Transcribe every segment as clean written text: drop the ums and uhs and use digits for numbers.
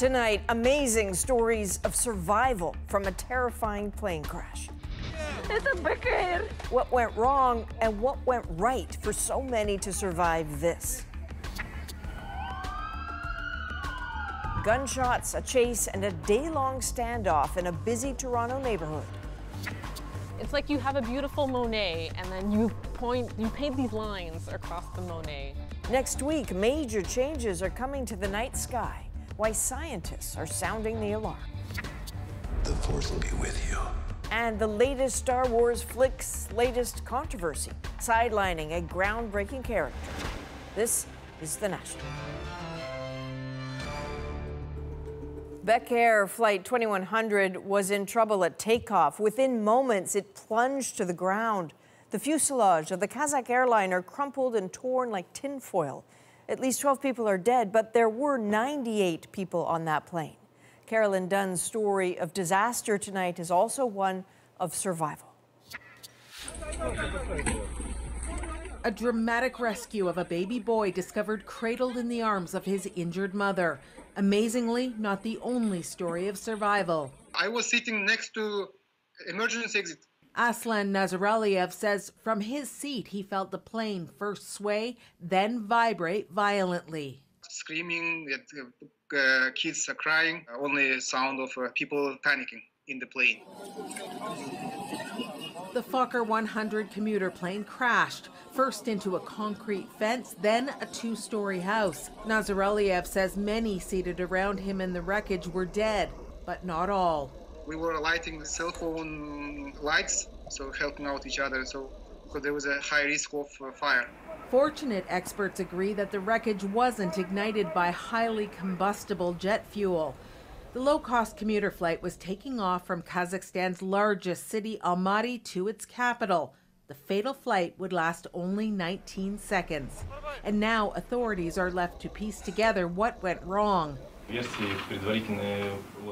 Tonight, amazing stories of survival from a terrifying plane crash. It's a Bek Air. What went wrong and what went right for so many to survive this? Gunshots, a chase, and a day-long standoff in a busy Toronto neighborhood. It's like you have a beautiful Monet, and then you paint these lines across the Monet. Next week, major changes are coming to the night sky. Why scientists are sounding the alarm. The Force will be with you. And the latest Star Wars flick's latest controversy, sidelining a groundbreaking character. This is The National. Bek Air Flight 2100 was in trouble at takeoff. Within moments, it plunged to the ground. The fuselage of the Kazakh airliner crumpled and torn like tinfoil. At least 12 people are dead, but there were 98 people on that plane. Carolyn Dunn's story of disaster tonight is also one of survival. A dramatic rescue of a baby boy discovered cradled in the arms of his injured mother. Amazingly, not the only story of survival. I was sitting next to emergency exit. Aslan Nazaraliev says from his seat he felt the plane first sway, then vibrate violently. Screaming, kids are crying, only sound of people panicking in the plane. The Fokker 100 commuter plane crashed, first into a concrete fence, then a two-story house. Nazaraliev says many seated around him in the wreckage were dead, but not all. We were lighting cell phone lights, so helping out each other, so there was a high risk of fire. Fortunate experts agree that the wreckage wasn't ignited by highly combustible jet fuel. The low-cost commuter flight was taking off from Kazakhstan's largest city, Almaty, to its capital. The fatal flight would last only 19 seconds. And now authorities are left to piece together what went wrong.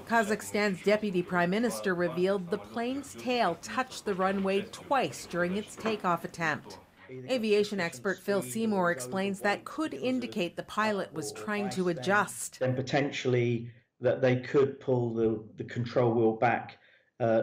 Kazakhstan's deputy prime minister revealed the plane's tail touched the runway twice during its takeoff attempt. Aviation expert Phil Seymour explains that could indicate the pilot was trying to adjust. Then potentially that they could pull the control wheel back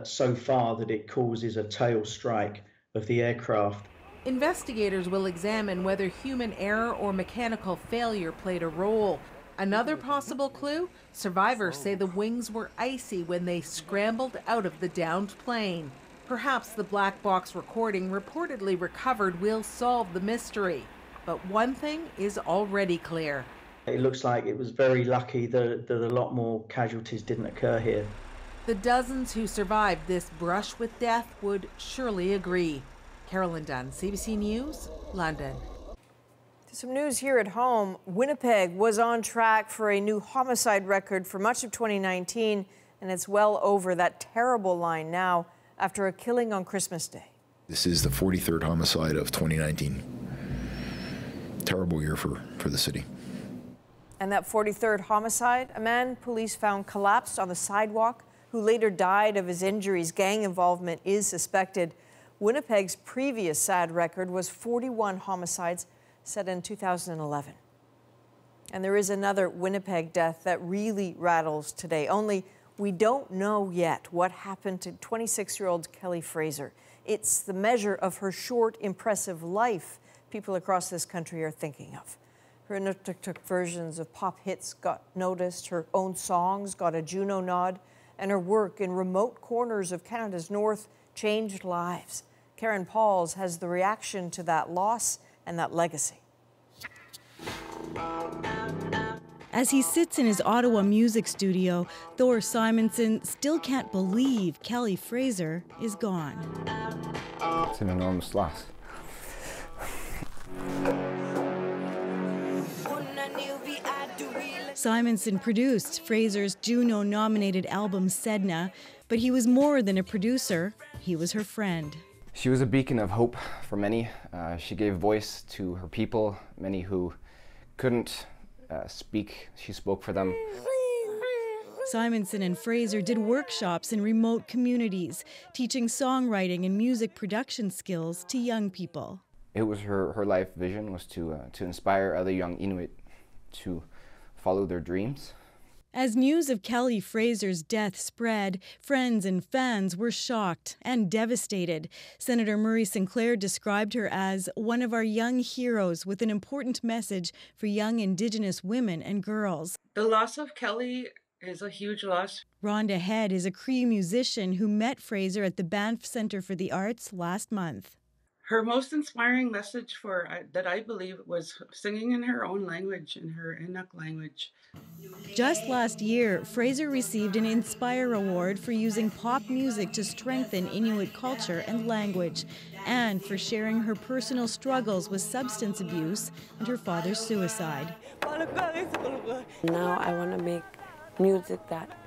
so far that it causes a tail strike of the aircraft. Investigators will examine whether human error or mechanical failure played a role. Another possible clue? Survivors say the wings were icy when they scrambled out of the downed plane. Perhaps the black box recording reportedly recovered will solve the mystery. But one thing is already clear. It looks like it was very lucky that a lot more casualties didn't occur here. The dozens who survived this brush with death would surely agree. Carolyn Dunn, CBC News, London. Some news here at home. Winnipeg was on track for a new homicide record for much of 2019, and it's well over that terrible line now, after a killing on Christmas Day. This is the 43rd homicide of 2019. Terrible year for the city. And that 43rd homicide, a man police found collapsed on the sidewalk, who later died of his injuries. Gang involvement is suspected. Winnipeg's previous sad record was 41 homicides, set in 2011. And there is another Winnipeg death that really rattles today, only we don't know yet what happened to 26-year-old Kelly Fraser. It's the measure of her short, impressive life people across this country are thinking of. Her Inuktitut versions of pop hits got noticed, her own songs got a Juno nod, and her work in remote corners of Canada's north changed lives. Karen Pauls has the reaction to that loss and that legacy. As he sits in his Ottawa music studio, Thor Simonson still can't believe Kelly Fraser is gone. It's an enormous loss. Simonson produced Fraser's Juno-nominated album Sedna, but he was more than a producer, he was her friend. She was a beacon of hope for many. She gave voice to her people, many who couldn't speak. She spoke for them. Simonson and Fraser did workshops in remote communities, teaching songwriting and music production skills to young people. It was her life vision was to inspire other young Inuit to follow their dreams. As news of Kelly Fraser's death spread, friends and fans were shocked and devastated. Senator Murray Sinclair described her as one of our young heroes with an important message for young Indigenous women and girls. The loss of Kelly is a huge loss. Rhonda Head is a Cree musician who met Fraser at the Banff Centre for the Arts last month. Her most inspiring message that I believe was singing in her own language, in her Inuk language. Just last year, Fraser received an Inspire Award for using pop music to strengthen Inuit culture and language, and for sharing her personal struggles with substance abuse and her father's suicide. Now I want to make music that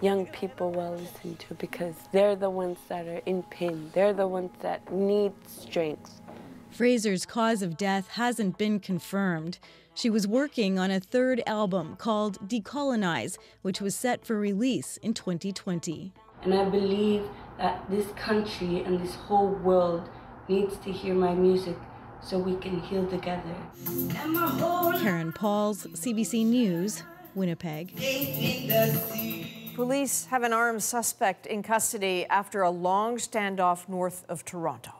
young people will listen to, because they're the ones that are in pain. They're the ones that need strength. Fraser's cause of death hasn't been confirmed. She was working on a third album called Decolonize, which was set for release in 2020. And I believe that this country and this whole world needs to hear my music so we can heal together. Karen Pauls, CBC News, Winnipeg. Police have an armed suspect in custody after a long standoff north of Toronto.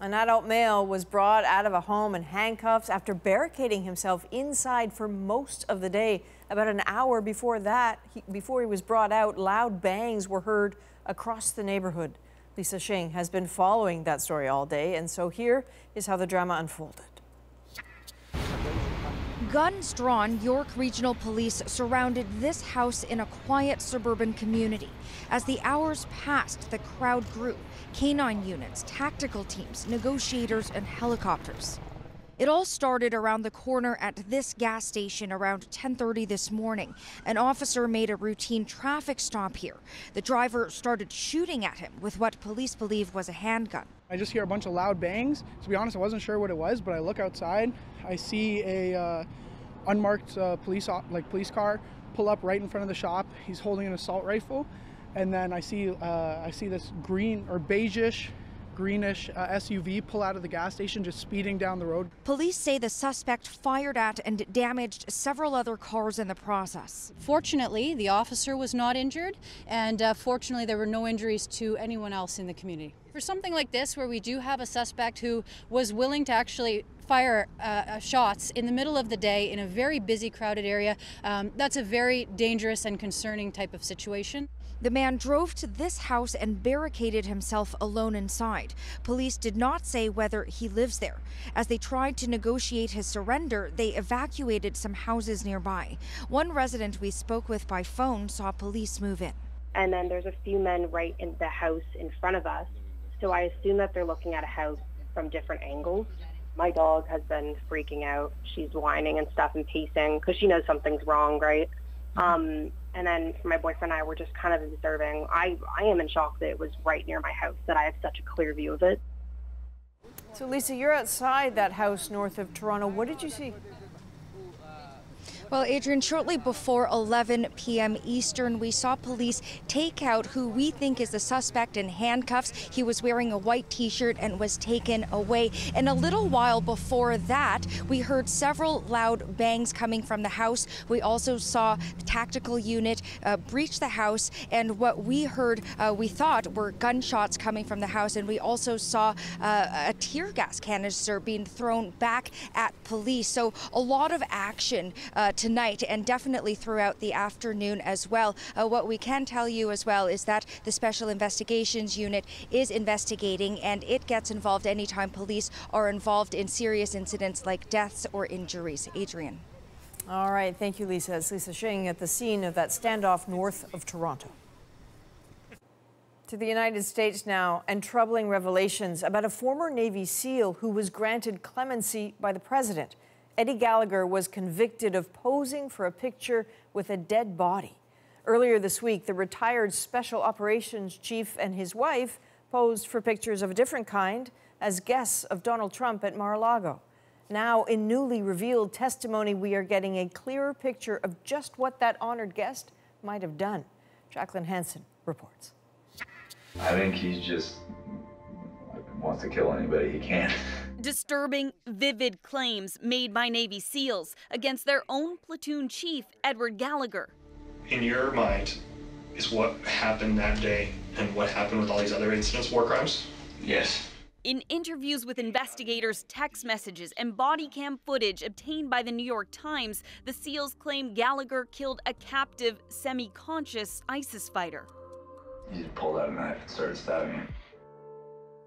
An adult male was brought out of a home in handcuffs after barricading himself inside for most of the day. About an hour before that, before he was brought out, loud bangs were heard across the neighborhood. Lisa Shing has been following that story all day, and so here is how the drama unfolded. Guns drawn, York Regional Police surrounded this house in a quiet suburban community. As the hours passed, the crowd grew. Canine units, tactical teams, negotiators, and helicopters. It all started around the corner at this gas station around 10:30 this morning. An officer made a routine traffic stop here. The driver started shooting at him with what police believe was a handgun. I just hear a bunch of loud bangs. To be honest, I wasn't sure what it was, but I look outside. I see a unmarked police car pull up right in front of the shop. He's holding an assault rifle, and then I see this green or beigeish, greenish SUV pull out of the gas station, just speeding down the road. Police say the suspect fired at and damaged several other cars in the process. Fortunately, the officer was not injured, and fortunately there were no injuries to anyone else in the community. For something like this, where we do have a suspect who was willing to actually fire shots in the middle of the day in a very busy, crowded area, that's a very dangerous and concerning type of situation. The man drove to this house and barricaded himself alone inside. Police did not say whether he lives there. As they tried to negotiate his surrender, they evacuated some houses nearby. One resident we spoke with by phone saw police move in. And then there's a few men right in the house in front of us, so I assume that they're looking at a house from different angles. My dog has been freaking out. She's whining and stuff and pacing because she knows something's wrong, right? And then my boyfriend and I were just kind of observing. I am in shock that it was right near my house, that I have such a clear view of it. So, Lisa, you're outside that house north of Toronto. What did you see? Well, Adrian, shortly before 11 p.m. Eastern, we saw police take out who we think is the suspect in handcuffs. He was wearing a white T-shirt and was taken away. And a little while before that, we heard several loud bangs coming from the house. We also saw the tactical unit breach the house, and what we heard, we thought, were gunshots coming from the house. And we also saw a tear gas canister being thrown back at police. So a lot of action tonight and definitely throughout the afternoon as well. What we can tell you as well is that the Special Investigations Unit is investigating, and it gets involved anytime police are involved in serious incidents like deaths or injuries. Adrian. All right. Thank you, Lisa. It's Lisa Shing at the scene of that standoff north of Toronto. To the United States now, and troubling revelations about a former Navy SEAL who was granted clemency by the president. Eddie Gallagher was convicted of posing for a picture with a dead body. Earlier this week, the retired Special Operations Chief and his wife posed for pictures of a different kind as guests of Donald Trump at Mar-a-Lago. Now, in newly revealed testimony, we are getting a clearer picture of just what that honored guest might have done. Jacqueline Hansen reports. I think he just wants to kill anybody he can. Disturbing, vivid claims made by Navy SEALs against their own platoon chief, Edward Gallagher. In your mind, is what happened that day and what happened with all these other incidents war crimes? Yes. In interviews with investigators, text messages, and body cam footage obtained by the New York Times, the SEALs claim Gallagher killed a captive, semi-conscious ISIS fighter. He just pulled out a knife and started stabbing him.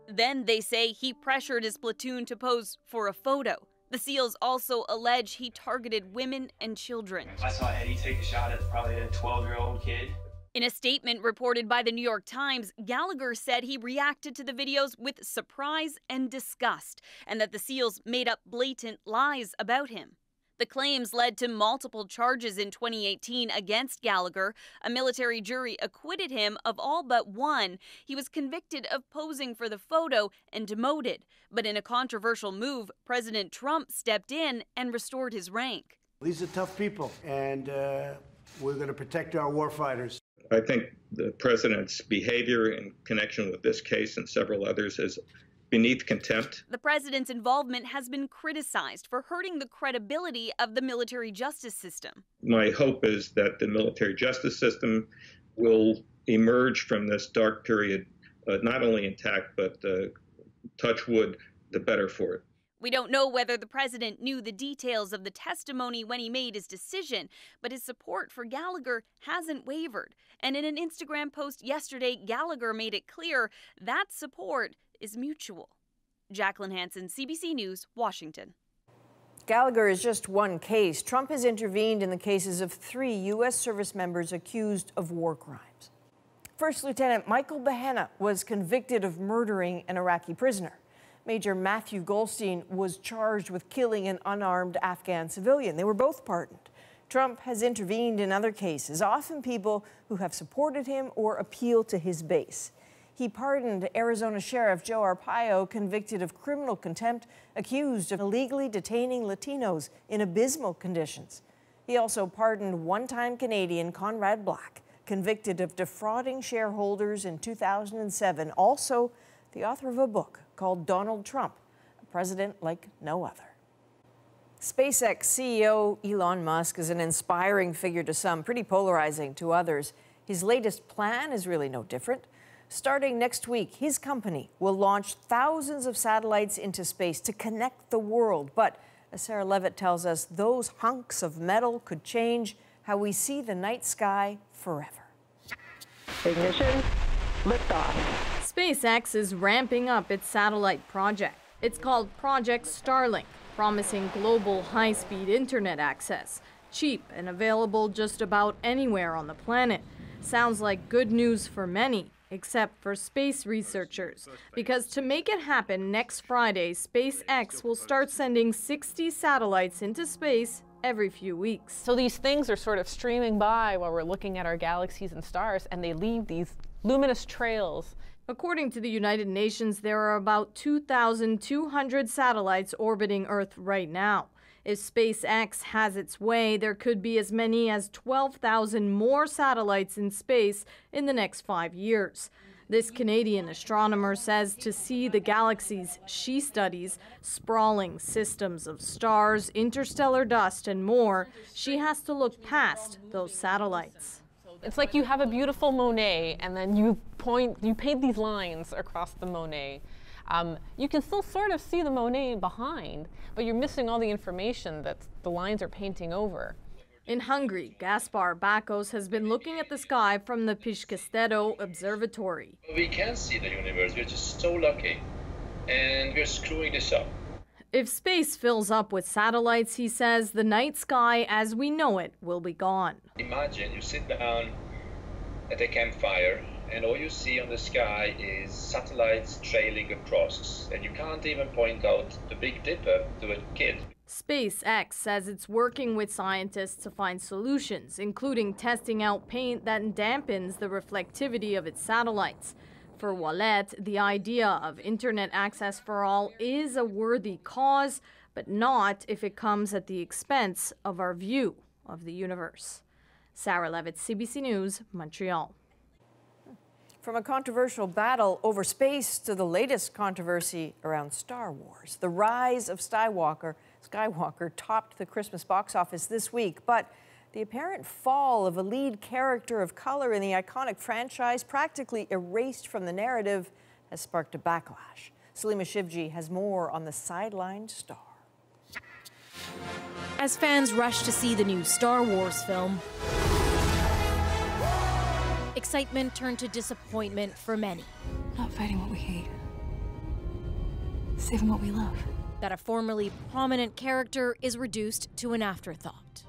Then they say he pressured his platoon to pose for a photo. The SEALs also allege he targeted women and children. I saw Eddie take a shot at probably a 12-year-old kid. In a statement reported by the New York Times, Gallagher said he reacted to the videos with surprise and disgust, and that the SEALs made up blatant lies about him. The claims led to multiple charges in 2018 against Gallagher. A military jury acquitted him of all but one. He was convicted of posing for the photo and demoted. But in a controversial move, President Trump stepped in and restored his rank. These are tough people, and we're going to protect our warfighters. I think the president's behavior in connection with this case and several others is beneath contempt. The president's involvement has been criticized for hurting the credibility of the military justice system. My hope is that the military justice system will emerge from this dark period, not only intact, but touch wood, the better for it. We don't know whether the president knew the details of the testimony when he made his decision, but his support for Gallagher hasn't wavered. And in an Instagram post yesterday, Gallagher made it clear that support is mutual. Jacqueline Hansen, CBC News, Washington. Gallagher is just one case. Trump has intervened in the cases of 3 U.S. service members accused of war crimes. First Lieutenant Michael Behenna was convicted of murdering an Iraqi prisoner. Major Matthew Goldstein was charged with killing an unarmed Afghan civilian. They were both pardoned. Trump has intervened in other cases, often people who have supported him or appealed to his base. He pardoned Arizona Sheriff Joe Arpaio, convicted of criminal contempt, accused of illegally detaining Latinos in abysmal conditions. He also pardoned one-time Canadian Conrad Black, convicted of defrauding shareholders in 2007, also the author of a book called Donald Trump, a president like no other. SpaceX CEO Elon Musk is an inspiring figure to some, pretty polarizing to others. His latest plan is really no different. Starting next week, his company will launch thousands of satellites into space to connect the world. But as Sarah Levitt tells us, those hunks of metal could change how we see the night sky forever. Ignition, liftoff. SpaceX is ramping up its satellite project. It's called Project Starlink, promising global high-speed internet access, cheap and available just about anywhere on the planet. Sounds like good news for many, except for space researchers. Because to make it happen next Friday, SpaceX will start sending 60 satellites into space every few weeks. So these things are sort of streaming by while we're looking at our galaxies and stars, and they leave these luminous trails. According to the United Nations, there are about 2,200 satellites orbiting Earth right now. If SpaceX has its way, there could be as many as 12,000 more satellites in space in the next 5 years. This Canadian astronomer says to see the galaxies she studies, sprawling systems of stars, interstellar dust, and more, she has to look past those satellites. It's like you have a beautiful Monet, and then you paint these lines across the Monet. You can still sort of see the Monet behind, but you're missing all the information that the lines are painting over. In Hungary, Gaspar Bakos has been looking at the sky from the Piszkestedo Observatory. We can see the universe. We're just so lucky, and we're screwing this up. If space fills up with satellites, he says, the night sky as we know it will be gone. Imagine you sit down at a campfire and all you see on the sky is satellites trailing across, and you can't even point out the Big Dipper to a kid. SpaceX says it's working with scientists to find solutions, including testing out paint that dampens the reflectivity of its satellites. For Ouellet, the idea of internet access for all is a worthy cause, but not if it comes at the expense of our view of the universe. Sarah Levitt, CBC News, Montreal. From a controversial battle over space to the latest controversy around Star Wars, the rise of Skywalker topped the Christmas box office this week, but the apparent fall of a lead character of color in the iconic franchise, practically erased from the narrative, has sparked a backlash. Salima Shivji has more on the sidelined star. As fans rush to see the new Star Wars film, excitement turned to disappointment for many. Not fighting what we hate, saving what we love. That a formerly prominent character is reduced to an afterthought.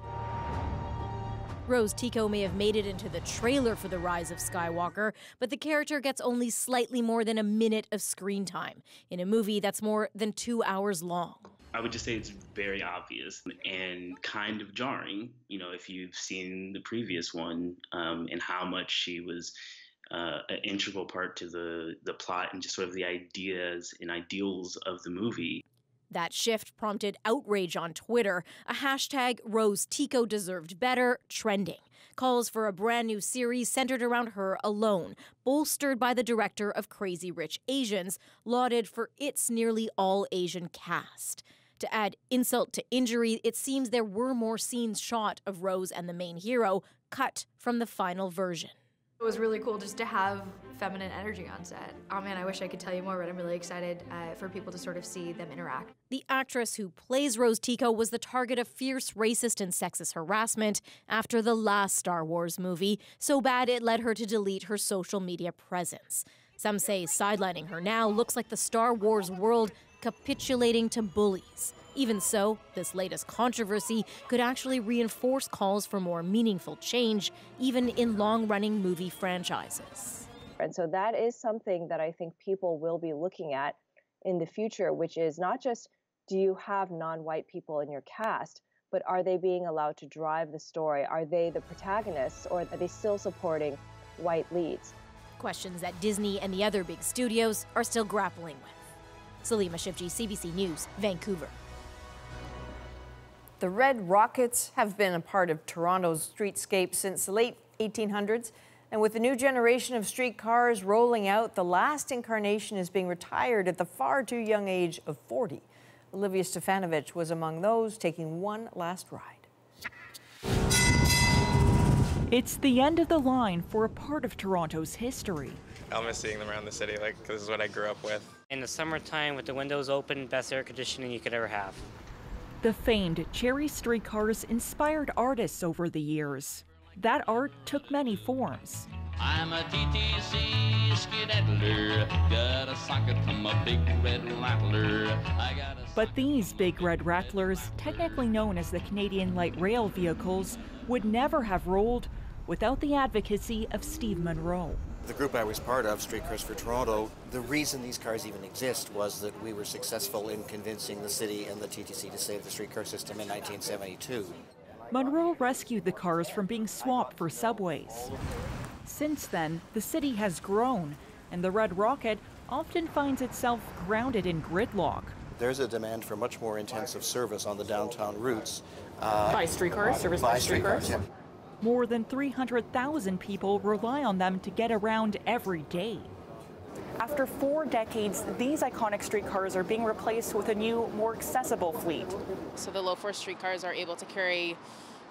Rose Tico may have made it into the trailer for The Rise of Skywalker, but the character gets only slightly more than a minute of screen time in a movie that's more than 2 hours long. I would just say it's very obvious and kind of jarring, you know, if you've seen the previous one and how much she was an integral part to the plot and just sort of the ideas and ideals of the movie. That shift prompted outrage on Twitter, a hashtag Rose Tico deserved better trending. Calls for a brand new series centered around her alone, bolstered by the director of Crazy Rich Asians, lauded for its nearly all Asian cast. To add insult to injury, it seems there were more scenes shot of Rose and the main hero cut from the final version. It was really cool just to have feminine energy on set. Oh man, I wish I could tell you more, but I'm really excited for people to sort of see them interact. The actress who plays Rose Tico was the target of fierce racist and sexist harassment after the last Star Wars movie, so bad it led her to delete her social media presence. Some say sidelining her now looks like the Star Wars world capitulating to bullies. Even so, this latest controversy could actually reinforce calls for more meaningful change, even in long-running movie franchises. And so that is something that I think people will be looking at in the future, which is not just do you have non-white people in your cast, but are they being allowed to drive the story? Are they the protagonists, or are they still supporting white leads? Questions that Disney and the other big studios are still grappling with. Salima Shivji, CBC News, Vancouver. The Red Rockets have been a part of Toronto's streetscape since the late 1800s, and with the new generation of streetcars rolling out, the last incarnation is being retired at the far too young age of 40. Olivia Stefanovic was among those taking one last ride. It's the end of the line for a part of Toronto's history. I'll miss seeing them around the city, like, this is what I grew up with. In the summertime, with the windows open, best air conditioning you could ever have. The famed Cherry streetcars inspired artists over the years. That art took many forms. I'm a TTC skedaddler, got a socket from a big red rattler. But these big red rattlers, technically known as the Canadian Light Rail vehicles, would never have rolled without the advocacy of Steve Monroe. The group I was part of, Streetcars for Toronto, the reason these cars even exist was that we were successful in convincing the city and the TTC to save the streetcar system in 1972. Monroe rescued the cars from being swamped for subways. Since then, the city has grown, and the Red Rocket often finds itself grounded in gridlock. There's a demand for much more intensive service on the downtown routes. By streetcars, service by streetcars. Yeah. More than 300,000 people rely on them to get around every day. After 4 decades, these iconic streetcars are being replaced with a new, more accessible fleet. So the low-floor streetcars are able to carry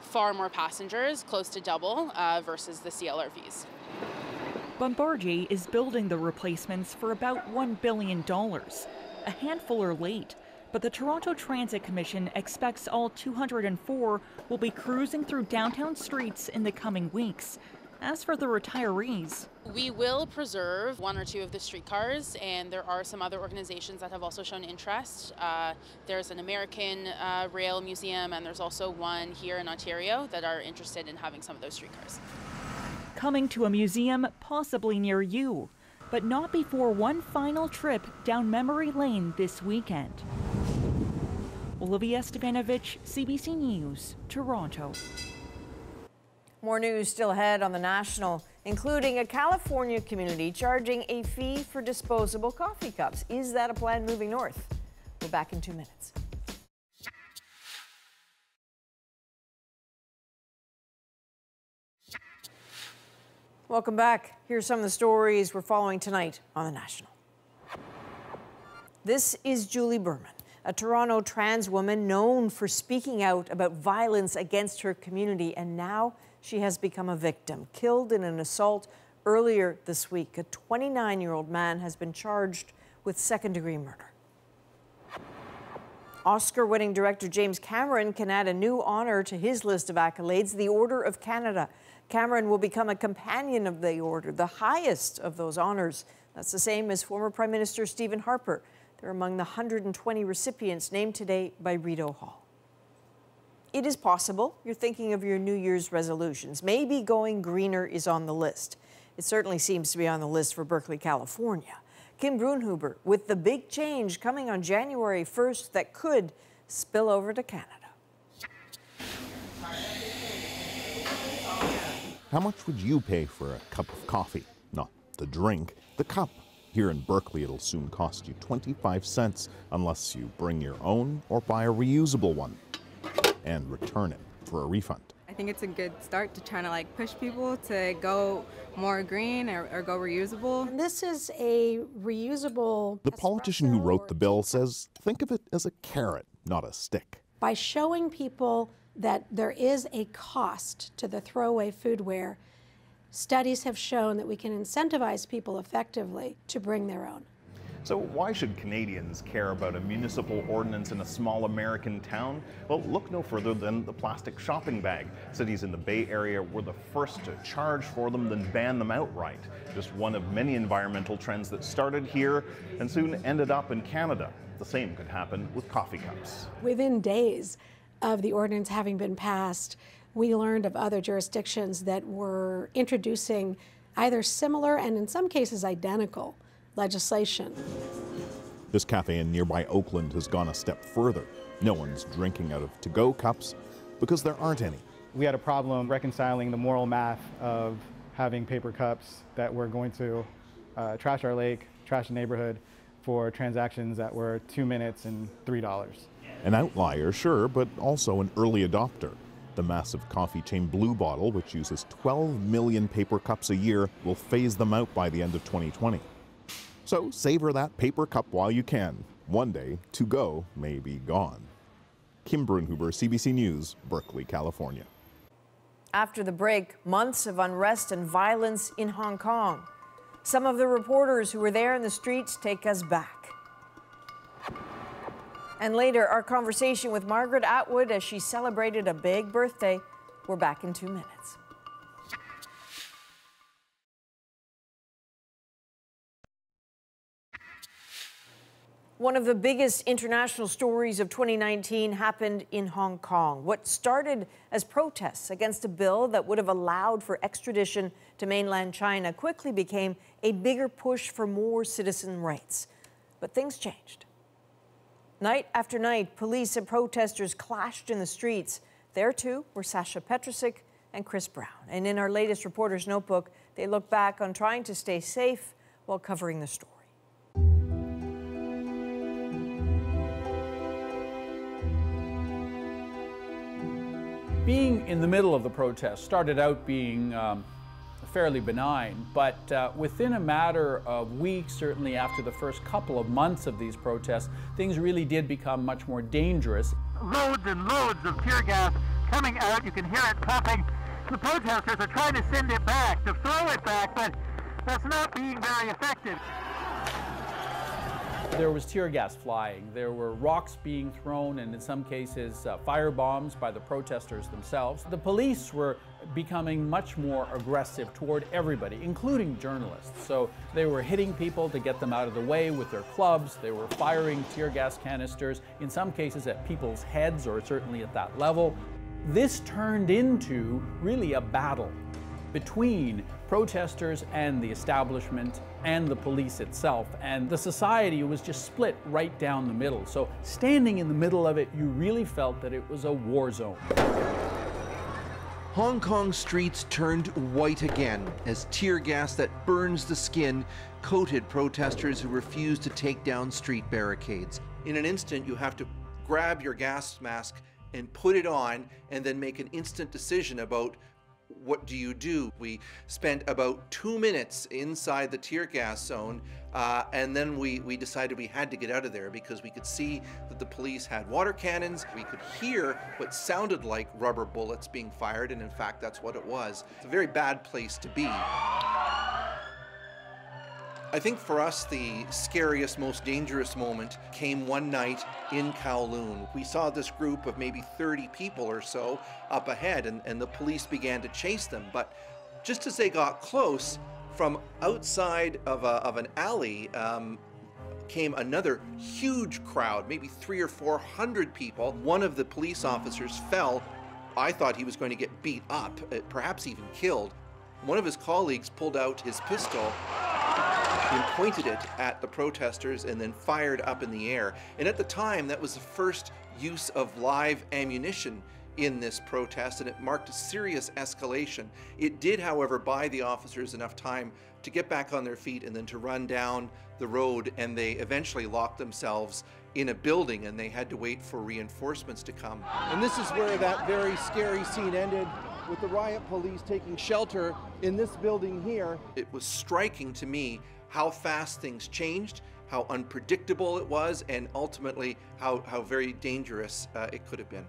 far more passengers, close to double, versus the CLRVs. Bombardier is building the replacements for about $1 billion. A handful are late, but the Toronto Transit Commission expects all 204 will be cruising through downtown streets in the coming weeks. As for the retirees, we will preserve one or two of the streetcars, and there are some other organizations that have also shown interest. There's an American rail museum, and there's also one here in Ontario that are interested in having some of those streetcars. Coming to a museum possibly near you, but not before one final trip down memory lane this weekend. Olivia Stefanovic, CBC News, Toronto. More news still ahead on The National, including a California community charging a fee for disposable coffee cups. Is that a plan moving north? We're back in 2 minutes. Welcome back. Here's some of the stories we're following tonight on The National. This is Julie Berman, a Toronto trans woman known for speaking out about violence against her community, and now she has become a victim, killed in an assault earlier this week. A 29-year-old man has been charged with second-degree murder. Oscar-winning director James Cameron can add a new honor to his list of accolades, the Order of Canada. Cameron will become a companion of the order, the highest of those honors. That's the same as former Prime Minister Stephen Harper. They're among the 120 recipients named today by Rideau Hall. It is possible you're thinking of your New Year's resolutions. Maybe going greener is on the list. It certainly seems to be on the list for Berkeley, California. Kim Brunhuber with the big change coming on January 1st that could spill over to Canada. How much would you pay for a cup of coffee? Not the drink, the cup. Here in Berkeley, it'll soon cost you 25 cents unless you bring your own or buy a reusable one and return it for a refund. I think it's a good start to trying to like push people to go more green or go reusable. This is a reusable. The politician who wrote the bill says think of it as a carrot, not a stick. By showing people that there is a cost to the throwaway foodware, studies have shown that we can incentivize people effectively to bring their own. So why should Canadians care about a municipal ordinance in a small American town? Well, look no further than the plastic shopping bag. Cities in the Bay Area were the first to charge for them, then ban them outright. Just one of many environmental trends that started here and soon ended up in Canada. The same could happen with coffee cups. Within days of the ordinance having been passed, we learned of other jurisdictions that were introducing either similar and in some cases identical legislation. This cafe in nearby Oakland has gone a step further. No one's drinking out of to-go cups because there aren't any. We had a problem reconciling the moral math of having paper cups that were going to trash our lake, trash the neighborhood for transactions that were 2 minutes and $3. An outlier, sure, but also an early adopter. The massive coffee chain Blue Bottle, which uses 12 million paper cups a year, will phase them out by the end of 2020. So savor that paper cup while you can. One day, to-go may be gone. Kim Brunhuber, CBC News, Berkeley, California. After the break, months of unrest and violence in Hong Kong. Some of the reporters who were there in the streets take us back. And later, our conversation with Margaret Atwood as she celebrated a big birthday. We're back in 2 minutes. One of the biggest international stories of 2019 happened in Hong Kong. What started as protests against a bill that would have allowed for extradition to mainland China quickly became a bigger push for more citizen rights. But things changed. Night after night, police and protesters clashed in the streets. There, too, were Sasha Petrosic and Chris Brown. And in our latest Reporter's Notebook, they look back on trying to stay safe while covering the story. Being in the middle of the protest started out being fairly benign, but within a matter of weeks, certainly after the first couple of months of these protests, things really did become much more dangerous. Loads and loads of tear gas coming out. You can hear it popping. The protesters are trying to send it back, to throw it back, but that's not being very effective. There was tear gas flying, there were rocks being thrown, and in some cases firebombs by the protesters themselves. The police were becoming much more aggressive toward everybody, including journalists. So they were hitting people to get them out of the way with their clubs, they were firing tear gas canisters, in some cases at people's heads or certainly at that level. This turned into really a battle between protesters and the establishment and the police itself, and the society was just split right down the middle. So standing in the middle of it, you really felt that it was a war zone. Hong Kong streets turned white again as tear gas that burns the skin coated protesters who refused to take down street barricades. In an instant, you have to grab your gas mask and put it on and then make an instant decision about What do? We spent about 2 minutes inside the tear gas zone, and then we decided we had to get out of there because we could see that the police had water cannons. We could hear what sounded like rubber bullets being fired, and in fact, that's what it was. It's a very bad place to be. I think for us, the scariest, most dangerous moment came one night in Kowloon. We saw this group of maybe 30 people or so up ahead, and the police began to chase them. But just as they got close, from outside of an alley came another huge crowd, maybe 300 or 400 people. One of the police officers fell. I thought he was going to get beat up, perhaps even killed. One of his colleagues pulled out his pistol and pointed it at the protesters and then fired up in the air. And at the time, that was the first use of live ammunition in this protest, and it marked a serious escalation. It did, however, buy the officers enough time to get back on their feet and then to run down the road, and they eventually locked themselves in a building, and they had to wait for reinforcements to come. And this is where that very scary scene ended, with the riot police taking shelter in this building here. It was striking to me how fast things changed, how unpredictable it was, and ultimately how very dangerous it could have been.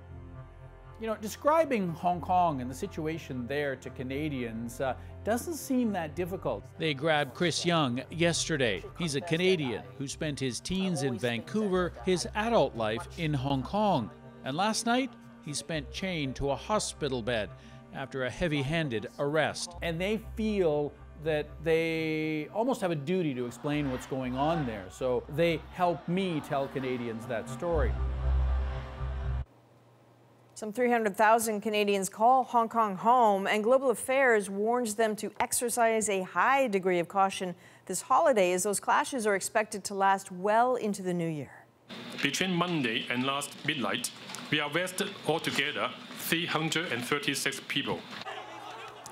You know, describing Hong Kong and the situation there to Canadians doesn't seem that difficult. They grabbed Chris Young yesterday. He's a Canadian who spent his teens in Vancouver, his adult life in Hong Kong. And last night, he spent chained to a hospital bed after a heavy-handed arrest. And they feel that they almost have a duty to explain what's going on there. So they help me tell Canadians that story. Some 300,000 Canadians call Hong Kong home, and Global Affairs warns them to exercise a high degree of caution this holiday, as those clashes are expected to last well into the new year. Between Monday and last midnight, we arrested altogether 336 people.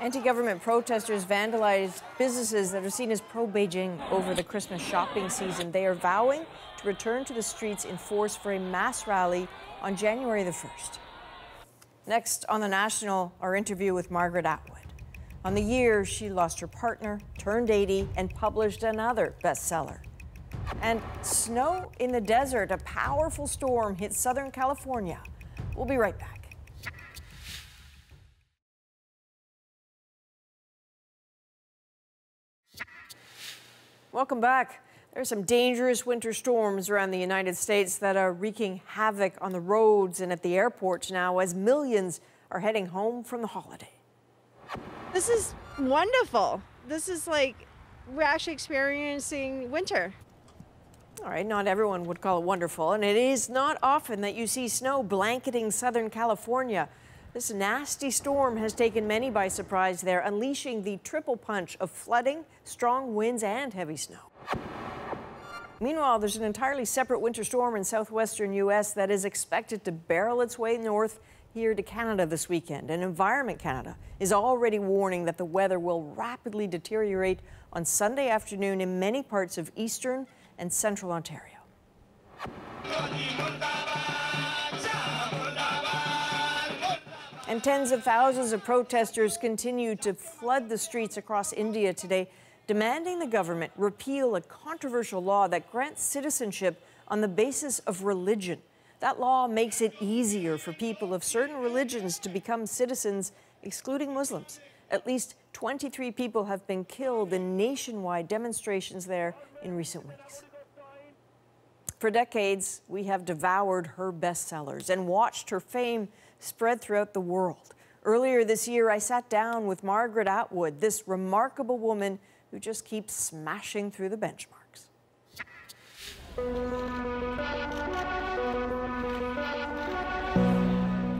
Anti-government protesters vandalized businesses that are seen as pro-Beijing over the Christmas shopping season. They are vowing to return to the streets in force for a mass rally on January the 1st. Next on The National, our interview with Margaret Atwood on the year she lost her partner, turned 80, and published another bestseller. And snow in the desert, a powerful storm hit Southern California. We'll be right back. Welcome back. There are some dangerous winter storms around the United States that are wreaking havoc on the roads and at the airports now, as millions are heading home from the holiday. This is wonderful. This is like we're actually experiencing winter. All right, not everyone would call it wonderful, and it is not often that you see snow blanketing Southern California. This nasty storm has taken many by surprise there, unleashing the triple punch of flooding, strong winds, and heavy snow. Meanwhile, there's an entirely separate winter storm in southwestern U.S. that is expected to barrel its way north here to Canada this weekend. And Environment Canada is already warning that the weather will rapidly deteriorate on Sunday afternoon in many parts of eastern and central Ontario. And tens of thousands of protesters continue to flood the streets across India today, demanding the government repeal a controversial law that grants citizenship on the basis of religion. That law makes it easier for people of certain religions to become citizens, excluding Muslims. At least 23 people have been killed in nationwide demonstrations there in recent weeks. For decades, we have devoured her bestsellers and watched her fame spread throughout the world. Earlier this year, I sat down with Margaret Atwood, this remarkable woman who just keeps smashing through the benchmarks.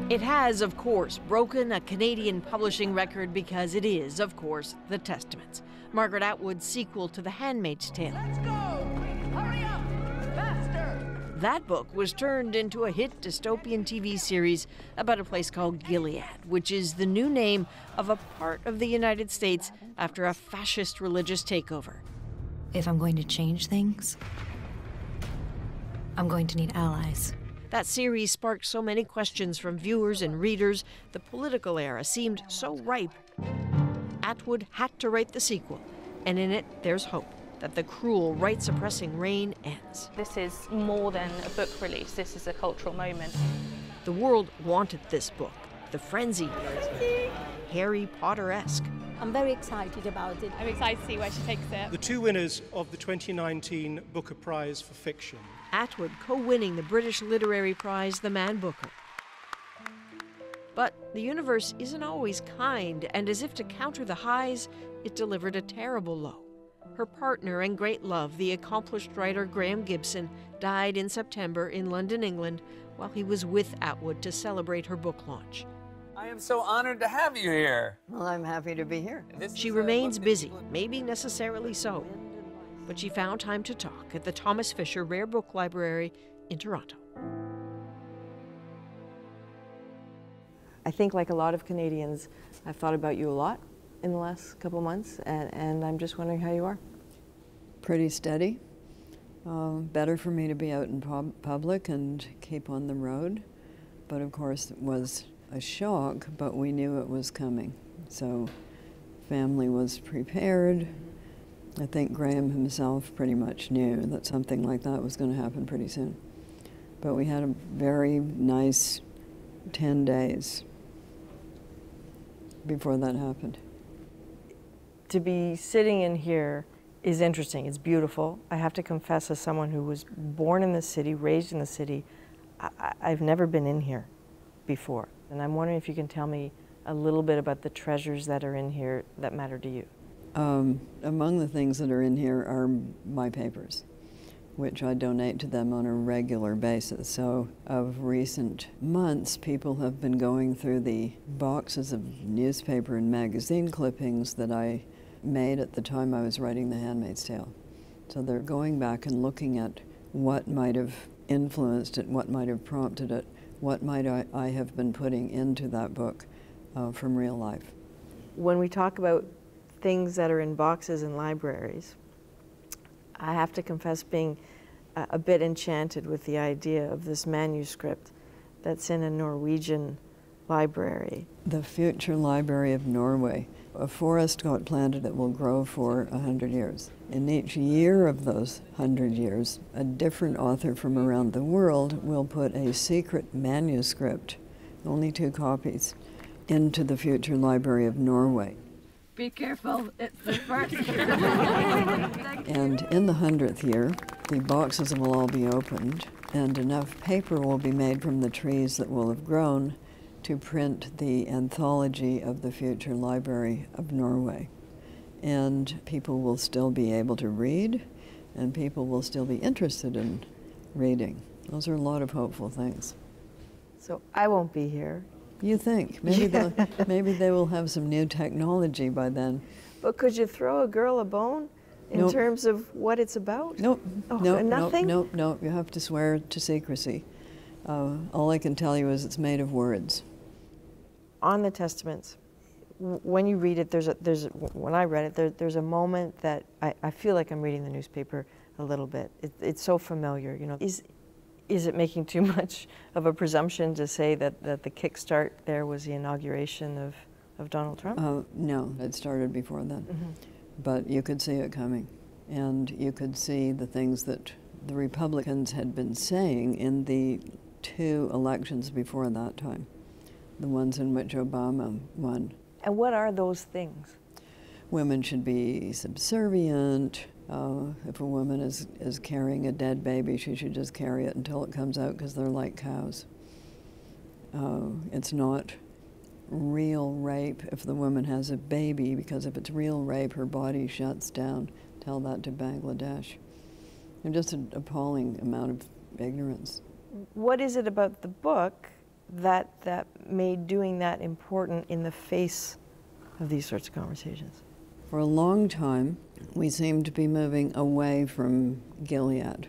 It has, of course, broken a Canadian publishing record because it is, of course, The Testaments, Margaret Atwood's sequel to The Handmaid's Tale. Let's go! Please hurry up! That book was turned into a hit dystopian TV series about a place called Gilead, which is the new name of a part of the United States after a fascist religious takeover. If I'm going to change things, I'm going to need allies. That series sparked so many questions from viewers and readers. The political era seemed so ripe. Atwood had to write the sequel, and in it there's hope that the cruel, rights-oppressing reign ends. This is more than a book release, this is a cultural moment. The world wanted this book, the frenzied, Harry Potter-esque. I'm very excited about it. I'm excited to see where she takes it. The two winners of the 2019 Booker Prize for Fiction. Atwood co-winning the British Literary Prize, the Man Booker. But the universe isn't always kind, and as if to counter the highs, it delivered a terrible low. Her partner and great love, the accomplished writer Graham Gibson, died in September in London, England, while he was with Atwood to celebrate her book launch. I am so honored to have you here. Well, I'm happy to be here. She remains busy, maybe necessarily so, but she found time to talk at the Thomas Fisher Rare Book Library in Toronto. I think, like a lot of Canadians, I've thought about you a lot in the last couple months, and I'm just wondering how you are. Pretty steady. Better for me to be out in public and keep on the road. But of course it was a shock, but we knew it was coming. So family was prepared. I think Graham himself pretty much knew that something like that was going to happen pretty soon. But we had a very nice 10 days before that happened. To be sitting in here is interesting, it's beautiful. I have to confess, as someone who was born in the city, raised in the city, I've never been in here before. And I'm wondering if you can tell me a little bit about the treasures that are in here that matter to you. Among the things that are in here are my papers, which I donate to them on a regular basis. So of recent months, people have been going through the boxes of newspaper and magazine clippings that I made at the time I was writing The Handmaid's Tale. So they're going back and looking at what might have influenced it, what might have prompted it, what might I have been putting into that book from real life. When we talk about things that are in boxes in libraries, I have to confess being a bit enchanted with the idea of this manuscript that's in a Norwegian library. The Future Library of Norway. A forest got planted that will grow for 100 years. In each year of those 100 years, a different author from around the world will put a secret manuscript, only 2 copies, into the Future Library of Norway. Be careful, it's the first. And in the 100th year, the boxes will all be opened, and enough paper will be made from the trees that will have grown to print the anthology of the Future Library of Norway. And people will still be able to read, and people will still be interested in reading. Those are a lot of hopeful things. So I won't be here. You think. Maybe they will have some new technology by then. But could you throw a girl a bone in nope. terms of what it's about? Nope. Oh, nope. Nothing? Nope, nope, you have to swear to secrecy. All I can tell you is it's made of words. On the Testaments, when you read it, when I read it, there's a moment that I feel like I'm reading the newspaper a little bit. It's so familiar, you know. Is it making too much of a presumption to say that the kickstart there was the inauguration of Donald Trump? No, it started before then. Mm-hmm. But you could see it coming. And you could see the things that the Republicans had been saying in the 2 elections before that time, the ones in which Obama won. And what are those things? Women should be subservient. If a woman is carrying a dead baby, she should just carry it until it comes out because they're like cows. It's not real rape if the woman has a baby, because if it's real rape, her body shuts down. Tell that to Bangladesh. And just an appalling amount of ignorance. What is it about the book that made doing that important in the face of these sorts of conversations? For a long time, we seemed to be moving away from Gilead,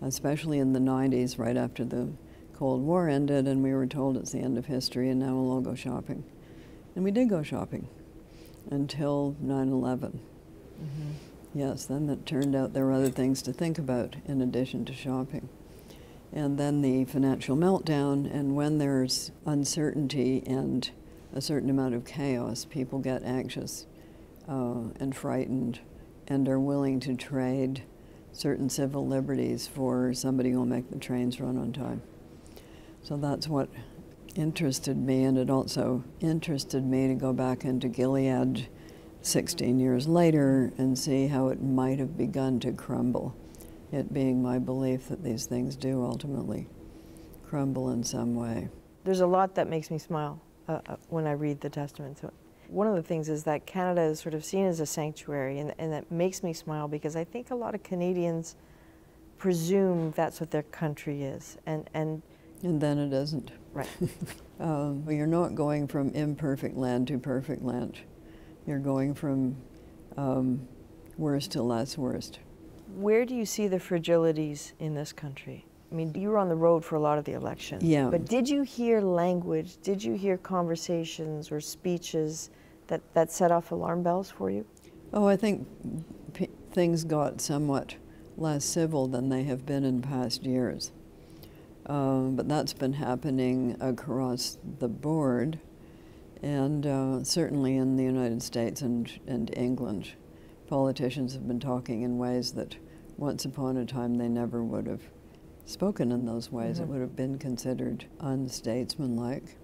especially in the 90s, right after the Cold War ended, and we were told it's the end of history and now we'll all go shopping. And we did go shopping until 9/11. Mm-hmm. Yes, then it turned out there were other things to think about in addition to shopping. and then the financial meltdown. And when there's uncertainty and a certain amount of chaos, people get anxious and frightened and are willing to trade certain civil liberties for somebody who'll make the trains run on time. So that's what interested me, and it also interested me to go back into Gilead 16 years later and see how it might have begun to crumble, it being my belief that these things do ultimately crumble in some way. There's a lot that makes me smile when I read the Testaments. One of the things is that Canada is sort of seen as a sanctuary, and that makes me smile because I think a lot of Canadians presume that's what their country is, and then it isn't. Right. Well, you're not going from imperfect land to perfect land. You're going from worst to less worst. Where do you see the fragilities in this country? I mean, you were on the road for a lot of the election. Yeah. But did you hear language? Did you hear conversations or speeches that set off alarm bells for you? Oh, I think things got somewhat less civil than they have been in past years. But that's been happening across the board, and certainly in the United States and England. Politicians have been talking in ways that once upon a time they never would have spoken in those ways. Mm-hmm. It would have been considered unstatesmanlike.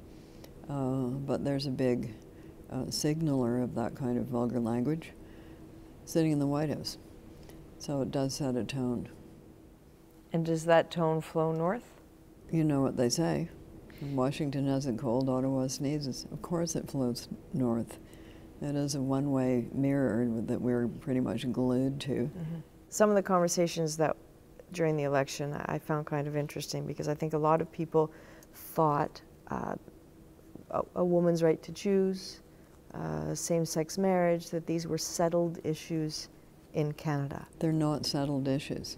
But there's a big signaler of that kind of vulgar language sitting in the White House. So it does set a tone. And does that tone flow north? You know what they say. Washington has a cold, Ottawa sneezes. Of course it flows north. It is a one-way mirror that we're pretty much glued to. Mm-hmm. Some of the conversations that during the election I found kind of interesting, because I think a lot of people thought a woman's right to choose, same-sex marriage, that these were settled issues in Canada. They're not settled issues.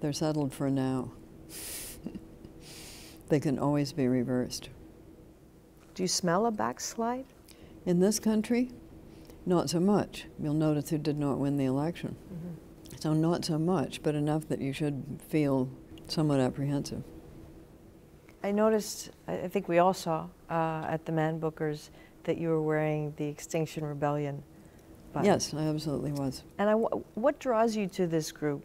They're settled for now. They can always be reversed. Do you smell a backslide? In this country, not so much. You'll notice who did not win the election. Mm-hmm. So not so much, but enough that you should feel somewhat apprehensive. I noticed, I think we all saw at the Man Bookers, that you were wearing the Extinction Rebellion button. Yes, I absolutely was. And what draws you to this group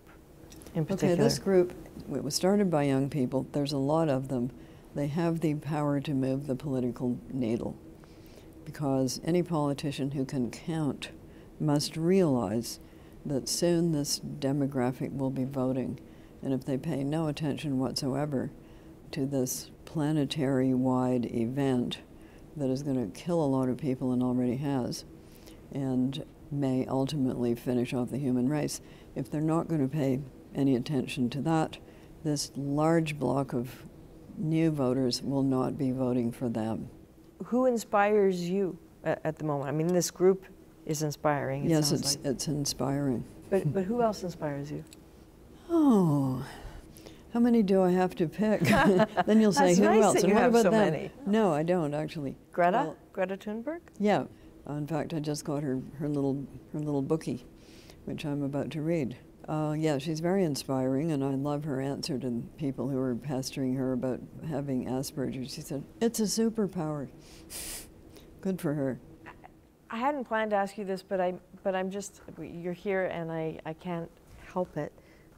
in particular? Okay, this group, it was started by young people. There's a lot of them. They have the power to move the political needle, because any politician who can count must realize that soon this demographic will be voting. And if they pay no attention whatsoever to this planetary-wide event that is going to kill a lot of people and already has, and may ultimately finish off the human race, if they're not going to pay any attention to that, this large block of new voters will not be voting for them. Who inspires you at the moment? I mean, this group is inspiring. Yes, it's inspiring. But who else inspires you? Oh, how many do I have to pick? Then you'll say, who else? That's nice that you have so many. No, I don't, actually. Greta? Well, Greta Thunberg? Yeah. In fact, I just got her little bookie, which I'm about to read. Yeah, she's very inspiring, and I love her answer to people who were pestering her about having Asperger's. She said, it's a superpower. Good for her. I hadn't planned to ask you this, but I'm just, you're here, and I can't help it.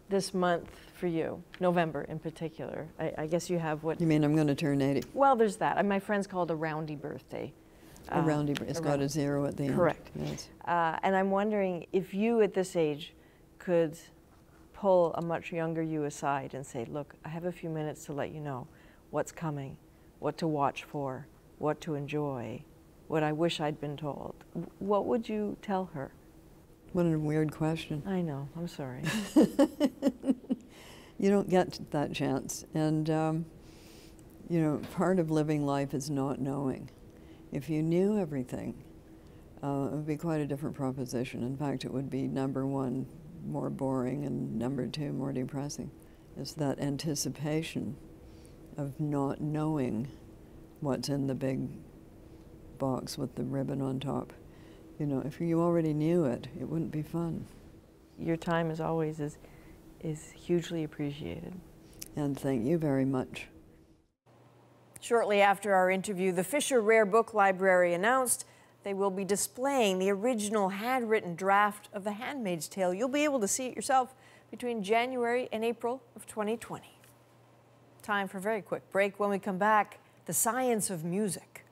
This month for you, November in particular, I guess you have what? You mean I'm going to turn 80? Well, there's that. My friend's called a roundy birthday. A roundy birthday. It's got a zero at the end. Correct. Yes. And I'm wondering if you at this age could pull a much younger you aside and say, look, I have a few minutes to let you know what's coming, what to watch for, what to enjoy, what I wish I'd been told. What would you tell her? What a weird question. I know, I'm sorry. You don't get that chance. And, you know, part of living life is not knowing. If you knew everything, it would be quite a different proposition. In fact, it would be number one, more boring, and number two, more depressing. It's that anticipation of not knowing what's in the big box with the ribbon on top. You know, if you already knew it, it wouldn't be fun. Your time, as always, is hugely appreciated. And thank you very much. Shortly after our interview, the Fisher Rare Book Library announced they will be displaying the original handwritten draft of The Handmaid's Tale. You'll be able to see it yourself between January and April of 2020. Time for a very quick break. When we come back, the science of music.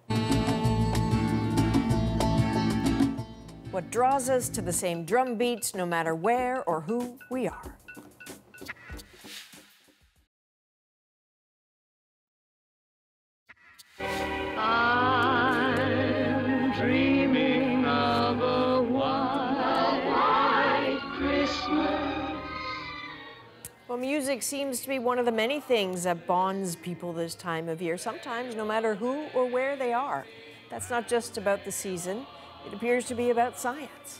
What draws us to the same drum beats, no matter where or who we are. I'm dreaming of a white Christmas. Well, music seems to be one of the many things that bonds people this time of year, sometimes no matter who or where they are. That's not just about the season. It appears to be about science.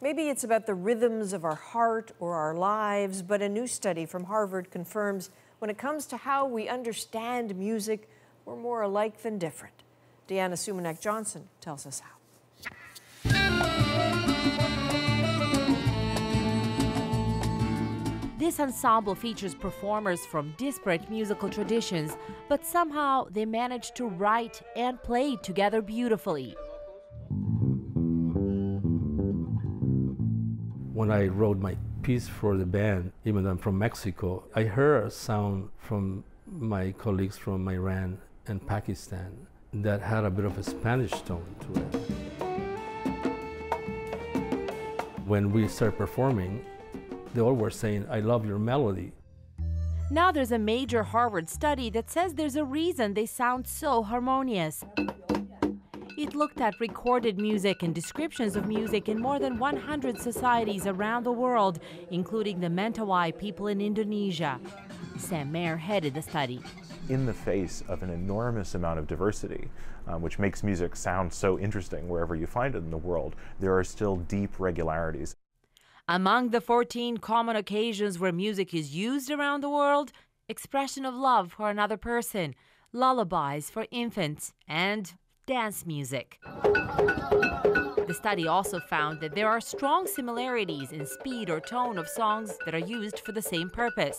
Maybe it's about the rhythms of our heart or our lives, but a new study from Harvard confirms when it comes to how we understand music, we're more alike than different. Deanna Sumanak-Johnson tells us how. This ensemble features performers from disparate musical traditions, but somehow they manage to write and play together beautifully. When I wrote my piece for the band, even though I'm from Mexico, I heard a sound from my colleagues from Iran and Pakistan that had a bit of a Spanish tone to it. When we started performing, they all were saying, "I love your melody." Now there's a major Harvard study that says there's a reason they sound so harmonious. It looked at recorded music and descriptions of music in more than 100 societies around the world, including the Mentawai people in Indonesia. Sam Mehr headed the study. In the face of an enormous amount of diversity, which makes music sound so interesting wherever you find it in the world, there are still deep regularities. Among the 14 common occasions where music is used around the world, expression of love for another person, lullabies for infants, and dance music. The study also found that there are strong similarities in speed or tone of songs that are used for the same purpose.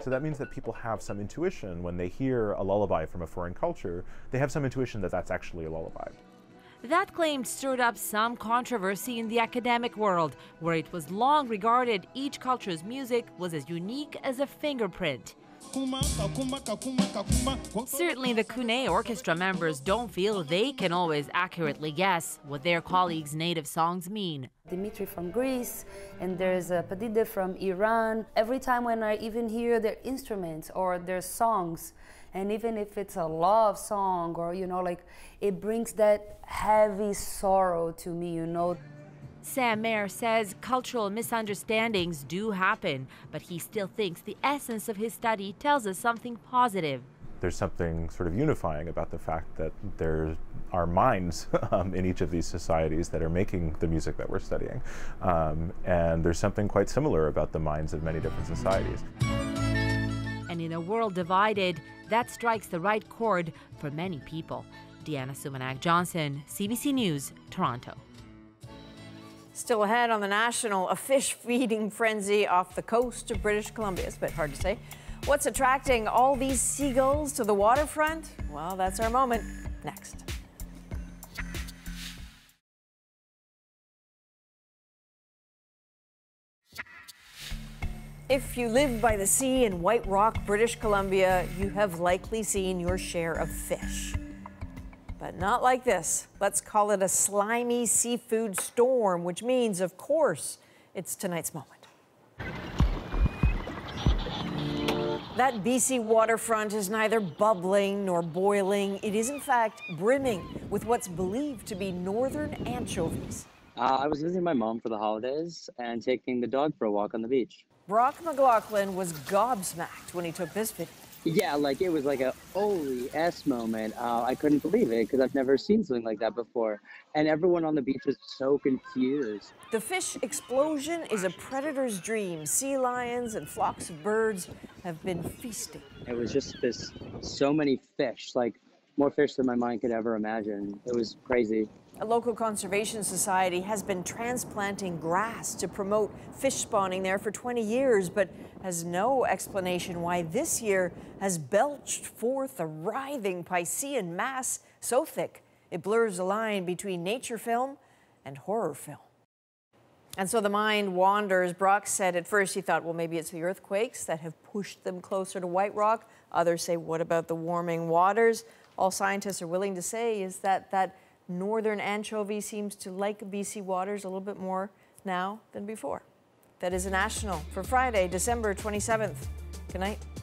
So that means that people have some intuition when they hear a lullaby from a foreign culture, they have some intuition that that's actually a lullaby. That claim stirred up some controversy in the academic world, where it was long regarded each culture's music was as unique as a fingerprint. Certainly the Kune Orchestra members don't feel they can always accurately guess what their colleagues' native songs mean. Dimitri from Greece, and there's Padida from Iran. Every time when I even hear their instruments or their songs, and even if it's a love song or, you know, like, it brings that heavy sorrow to me, you know. Sam Mehr says cultural misunderstandings do happen, but he still thinks the essence of his study tells us something positive. There's something sort of unifying about the fact that there are minds in each of these societies that are making the music that we're studying. And there's something quite similar about the minds of many different societies. And in a world divided, that strikes the right chord for many people. Deanna Sumanak-Johnson, CBC News, Toronto. Still ahead on The National, a fish feeding frenzy off the coast of British Columbia. It's a bit hard to say. What's attracting all these seagulls to the waterfront? Well, that's our moment next. If you live by the sea in White Rock, British Columbia, you have likely seen your share of fish. But not like this. Let's call it a slimy seafood storm, which means, of course, it's tonight's moment. That BC waterfront is neither bubbling nor boiling. It is, in fact, brimming with what's believed to be northern anchovies. I was visiting my mom for the holidays and taking the dog for a walk on the beach. Brock McLaughlin was gobsmacked when he took this video. Yeah, like, it was like a holy S moment. I couldn't believe it because I've never seen something like that before. And everyone on the beach was so confused. The fish explosion is a predator's dream. Sea lions and flocks of birds have been feasting. It was just so many fish, like more fish than my mind could ever imagine. It was crazy. A local conservation society has been transplanting grass to promote fish spawning there for 20 years, but has no explanation why this year has belched forth a writhing Piscean mass so thick it blurs the line between nature film and horror film. And so the mind wanders. Brock said at first he thought, well, maybe it's the earthquakes that have pushed them closer to White Rock. Others say, what about the warming waters? All scientists are willing to say is that northern anchovy seems to like BC waters a little bit more now than before. That is The National for Friday, December 27th. Good night.